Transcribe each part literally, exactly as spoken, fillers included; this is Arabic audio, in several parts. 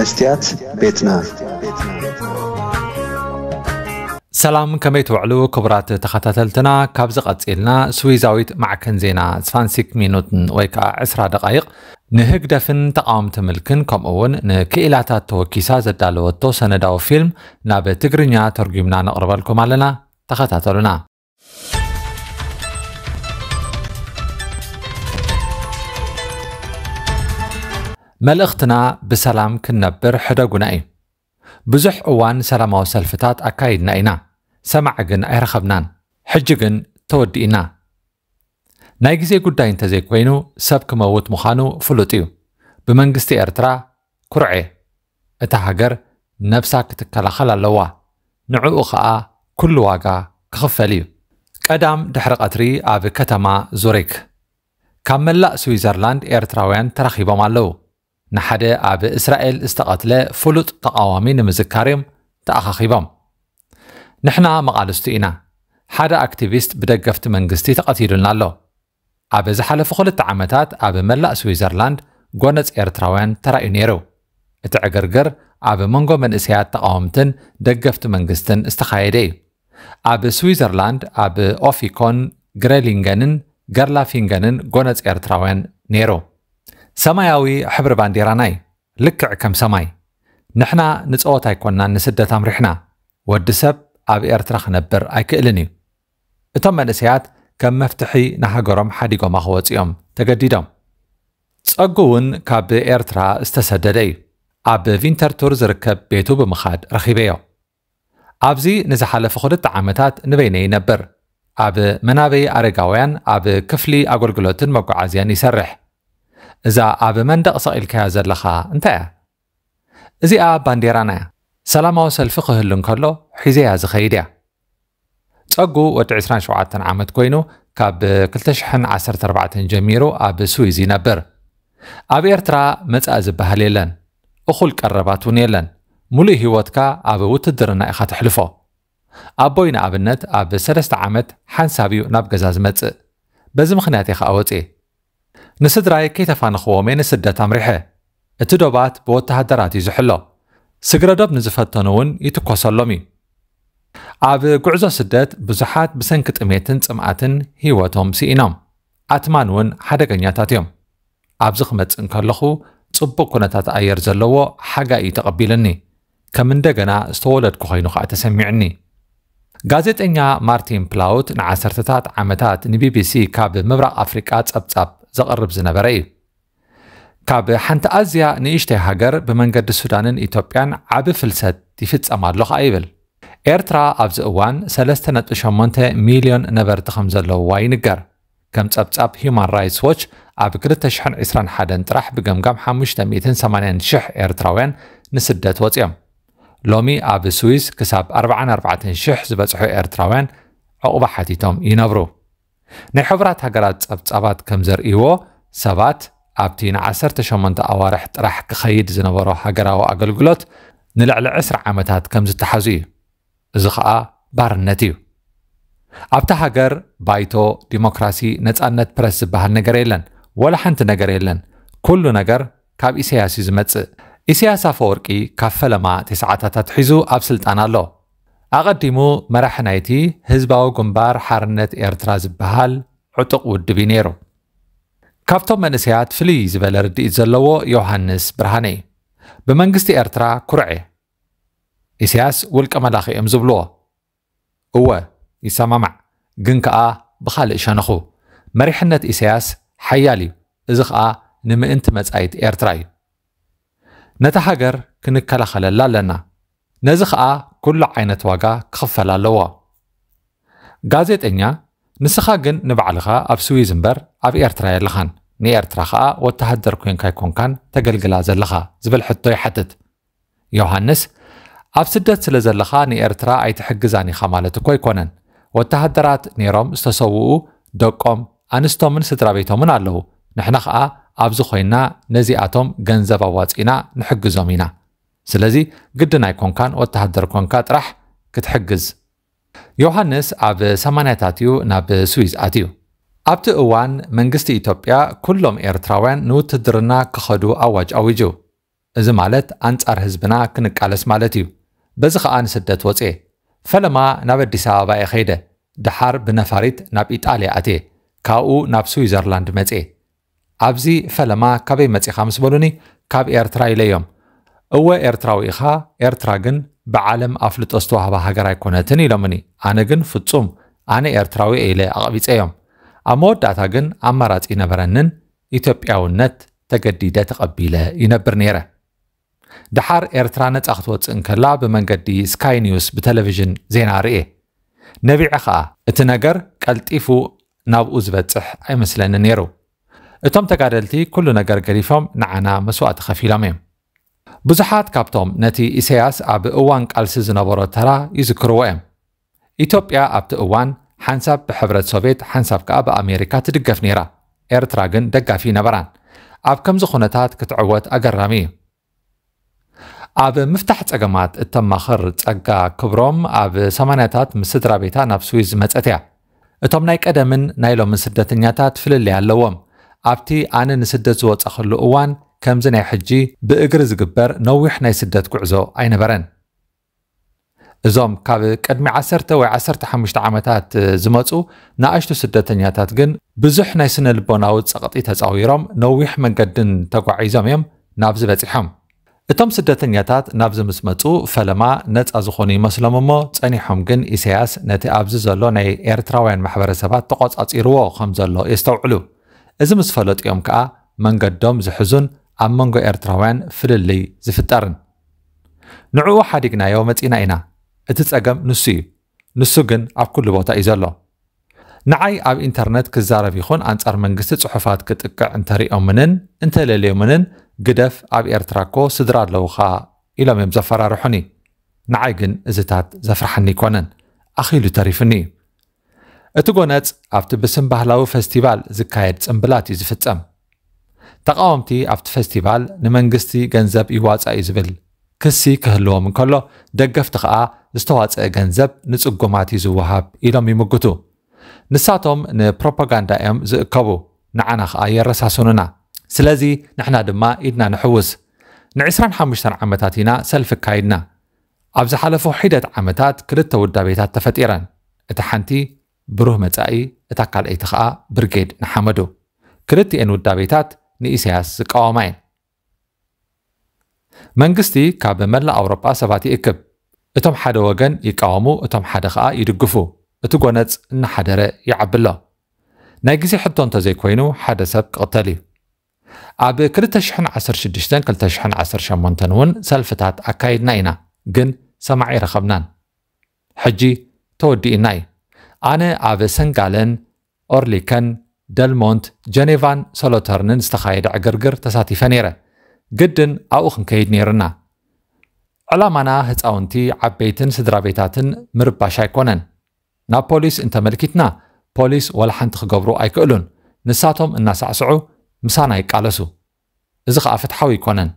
مستيات بيتنا. سلام كمي توعلو كبرات تخاتاتلتنا كابزق اتسئلنا سويزاويت معكن زينا سفانسيك مينوتن ويكا عسرة دقائق نهيق دفن تقاوم تملكن كمقون نكيلاتات توكيسا زدالو التوسن داو فيلم نابي تقرنيا ترجمنا نقرب لكم علينا تخاتاتلنا. ملأختنا بسلام كنبر حدقنا اي بزح اوان سلام وسلفتات اكايدنا اينا سمعقن ايرخبنان حجقن تودينا نايقزي قداين تزي كوينو سبك موت مخانو فلوتيو بمنقستي ارترا كرعي اتهاقر نفسك تكالخلا لوا نعو اخاء كل واقع كخفاليو قدام دحرق اتري ابي كتما زوريك كاملا سويزرلاند ايرتراوين ترخيبهم اللو نحدي أب إسرائيل استقتل فلوت تقاومين مزكاريم تأخخيبهم. نحنا مقالستينا حدا أكتيفيست بدقفت منقستي تقتيلنا له. أب زحلف خل التعامتات أب ملأ سويزرلاند قونت إيرتراوين ترى إنيرو. اتعقرقر أب منقو من إسيات تقاومتن دقفت منقستن استخايدي. أب سويزرلاند أب أوفيكون غريلينغنن غرلافينغنن قونت إيرتراوين نيرو. سماياوي حبر بانديراناي لكع كم سماي نحنا نتقوط ايكونا نسدة تامرحنا والدسب اب ارترخ نبر ايكئلني اتم نسيات كم مفتحي نحقرم حديقو مخوات يوم تقديدهم تساقوون كاب ارترا استسددي اب فينترتور زركب بيتو بمخاد رخيبيو ابزي نزحال فخد التعامتات نبيني نبر اب منابي ارقاوين اب كفلي اقرقلوتن مقعازيان يسرح إذا أب مندق صائل كازر لخا انتايا إذي أب بانديرانا سلامة وسلفقه اللون كله حيزيها زخيديا تساقو وات عسران شوعاتن عامت كوينو كاب كلتشحن عسر تربعتن جميرو أب سويزي نبر أب إرترا متأزب بهاليلن أخول كرباتون يلن مولي هيوتكا أب وتدرنا إخات حلفو أبوينا أب النت أب سلست عامت حنسابيو نبقزاز متأ بزمخناتي خاوت إيه نسدراي كيتفانخو من السدة تمريحه اتدوبات بوتهدرات يزحلو سجردوب نزفتنون يتكوسلومي اب قعزو سدات بزحات بسنكت اميتن صمعاتن هيوتهم سينام اتمانون حدغنياتات يوم اب زخمت انكلخو صبقونات اير زلوو حاجه يتقبلني كم اندغنا استولدكو خينو خا تسمعني غازيتنيا مارتين بلاوت نعسرتات عمتات نبي بي سي كاب مبرق افريقيا صبصب زقرب زنبري كاب حنت ازيا نيشته هاجر بمنجد السودانن ايتوبيان عب فلسات يفصم الله خايبل ايرترا ابز اوان ثلاثة فاصلة ثمانية مليون نبرت خمزلو واينجر كم صبصب هيومن رايتس ووتش اب ألفين وواحد وعشرين طرح بجمجم خمسمئة وثمانين شح ايرتراوين نسدت وصيام لومي اب سويس كساب أربعة وأربعين شح زبصحو ايرتراوين عقوبه حتيتهم ينبرو نحبرات هجرات صبصبات كم زرئيو سبات ابتين عشرة فاصلة ثمانية اوارح طرح كخيد زنبرو هجراو اغلغلوت نلعل عشرة عامتات كم زتحازي زخا بارنتيو ابتا هجر بايتو ديموكراسي نصانت برس بهال نغريلن ولا حنت نغريلن كل نغر كاب اسياسي زمص اسياس افورقي كفلما تسعاتات حيزو اب سلطانالو أقدمو مرحنايتي هزباو قنبار حارنت إيرتراز بهال عطق ودبي نيرو كافتم منسيات فلي زبال ردئ زلوو يوحانس برهاني بمنقستي إيرترا كرعي إسياس ولك ملاخي امزبلوه هو يسامع قنكا بخالق شانخو مرحنت إسياس حيالي إزخا نم انت مزايت إيرتراي نتحقر كنكالا خلالا لنا نزخا كل عينت واقع كخفلا لوا غازيت انيا نسخا جن نبعلخا اب سويزنبر اب ايرترا يلخان ني ايرترا خا وتهدر كوين كايكون كان تغلغلا زلخا زبل حتو يحتت يوحنس اب سدت سلا زلخا ني ايرترا اي تحجزاني خمالت كويكونن وتهدرات نيروم استسوؤ دقوم انستومن سترابيتومن الله نحنا خا اب زخوينا نزياتهم غنزب واصينا نحجزومينا سلازي قدنا يكون كان وتهدر كون كات راح كتحجز يوحنس اب سمانياتاتيو ناب سويس اتيو ابت اوان منغستي ايتوبيا كلهم ايرتراوان نوتدرنا كخدو اواج اوجو إذا مالت أنت أرهزبنا كنك على سمالتيو بزخ آن سدت وصي فلما نبدي سابا إخيدة دحار بنفاريت ناب إيطاليا أتي كاو ناب سويزرلاند متي عبزي فلما كابي متي خمس بلوني كاب إيرتراي ليوم أو إيرتراو إخا إيرتراغن بعالم أفلت أستوها بهاجراي كونتني لمني أنا جن فتسوم أنا إيرتراوي إيلي أغبيت أيوم أمود داتاغن أمارات إنبرنن إتوبيا ونت تجديدات قبيلة إنبرنيرة دحار إيرترانت أخطوة إنكلا بمنجدي سكاي نيوز بتلفزيون زينا رئي نبيع خاء اتناجر كالتيفو ناب أزبت صح أي مثلاً نيرو اتم تجادلتي كل نجار قريفهم نعنا مسوات خفيلة ميم بزحات كابتم نتي إسياس أب أوان كالسيزن أبورترا يذكروهم إثيوبيا أبت أوان حنسب بحبرة السوفيت حنسب كأب أمريكا تدقف نيرة إيرتراغن دقافي نبران أب كم زخونتات كتعوت أجرامي أب مفتحت أجمعات التم خرج أجا كبرم أب سمانيتات من سدرة بيتا نفسويز متأتيا. التم نايك أدمن نايلو من سدة نياتات في اللي علوم. أبتي أنا نسدة زوات أخلو أوان كم زني حجي بإجرز جبر نويح ناي سدة كعزو أين برن. زم كاب كدمي عسرت وعسرت حمشت عمتات زماتو ناقشتو سدة نياتات جن بزح ناي سن البناوت سقطيتها زاويرام نويح من جدن تقع زميم نابز بتحم. التم سدتنياتات نابز مسمتو فلما نت أزخوني مسلممو تسانيحهم جن إسياس نتي أبز زلو ناي إيرتراوين محبر سبات تقوط أتيروا وخمزلو يستوعلو إذا مسفلت يوم كأ من قدام زحزن أم منغو إيرتراوين فللي زفتارن نعو وحديقنا يومت إنا إنا اتتأقم نسيو نسو جن عب كل بوتا إزلو نعي أب إنترنت كزارة فيخون أنت أرمنجست صحفات كتقع انتري أمنن انت للي أمنن قدف أب إرتراكو سدراد لوخا إلى ممزفرة روحني نعيقن إزتات زفرحني كونن أخيلو تاريفني اتقونت أبت بسم بهلاو فستيفال زكايد سمبلاتي زفتسم تقاومتي أبت فستيفال نمنجستي جنزب إيواز أيزبل كسي كهلو من كله دقفتقا استواز جنزب نتسقوماتي زوهاب إلى ميمقتو نساتهم نبروباغاندا ام زكابو نعنخ آي الرساسوننا سلازي نحنا دما إدنا نحوس نعسران حمشتان عمتاتنا سلف كايدنا أبز حلفو حيدة عمتات كلتا ودابيتات تفتيران اتحانتي بروه متأي اتاكال ايتخاء برقيد نحمدو كلتي ان ودابيتات نيسياس قوامين منقستي كاب ملا أوروبا سباتي اكب اتم حدا وغن يقاومو اتم حدا خاء يدقفو اتقونت نحدر يعبلا نايقسي حدون تزي كوينو حدا سبق قتالي أب كرتشحن عصر شدشتن كرتشحن عصر شمونتنون سلفتات أكايد ناينا جن سمعي رخبنان حجي تودي إناي أنا أب سنغالن أورليكن دلمونت جنيفان سولوترنن استخايد عقرقر تساتي فنيرة جدن أوخن كايد نيرنا علامنا هتاونتي عبيتن سدرابيتاتن مرباشاي كونن نا بوليس انت ملكتنا بوليس ولا حنتخ قبرو أي كقلون نساتهم الناس عسعو مسانا يقالسو إذا خافت حوي كونن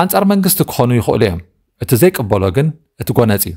أنت أرمنجستك خونو يخوليهم اتزيك بولوغن اتقوناتي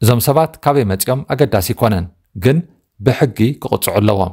زم سبات كابي متيوم أقداسي كونن جن بحقي كقطعو اللوام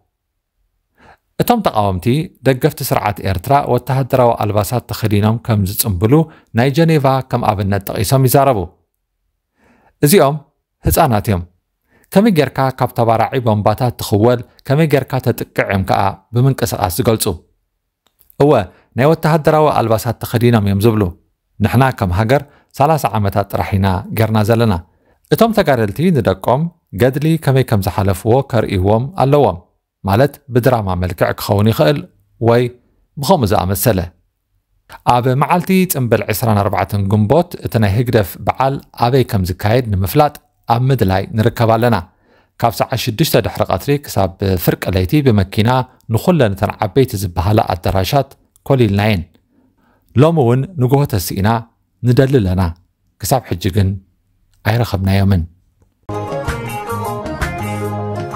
تم تقاومتي دقفت سرعة إيرترا والتهدرة والألباسات تخلينهم كم زتسنبلو ناي جنيفا كم أبنت تقيسهم يزاربو زيهم هزاناتهم كم جركا كابتبارع بمباتات تخول كم جركا تتقعم كأ بمنكسرات زقلتو هو ناي والتهدرة والألباسات تخلينهم يمزبلو نحنا كم هاجر ثلاث عامتات رحينا جرنا زلنا اتم تقارلتي ندقوم قدلي كمي كم زحلفو كرئيوم اللوم مالت بدراما ملكعك خوني خئل وي بخمزة أمثلة أب معالتي تنبل عسران أربعة قنبوت اتنا هقدف بعال أبي كم زكايد نمفلات أب مدلاي نركبها لنا كابسع الشدشتة دحرق أتري كساب فرق الليتي بمكينا نخلنا نتنعبيت زبهلا الدراشات كولي النعين لومون نجوه تسينا ندلل لنا كساب حججن أي رخبنا يومن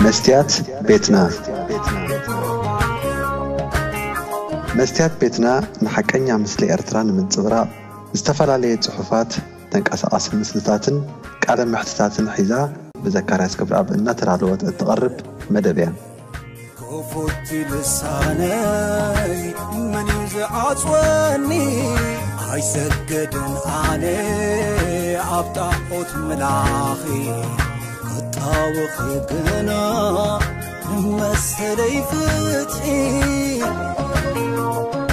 مستيات بيتنا مستيات بيتنا نحكينا مثل إرتران من زبراء استفعلالي صحفات تنكأس أصل مثلتاتن كأعلى محتتاتن حيزا بذكارها سكبر أب إنها ترعلوات التغرب مدبيا كوفوت لساني من يزعات واني عيسكدن عني عبطاقوت من عاخي وخبنا ما السليفة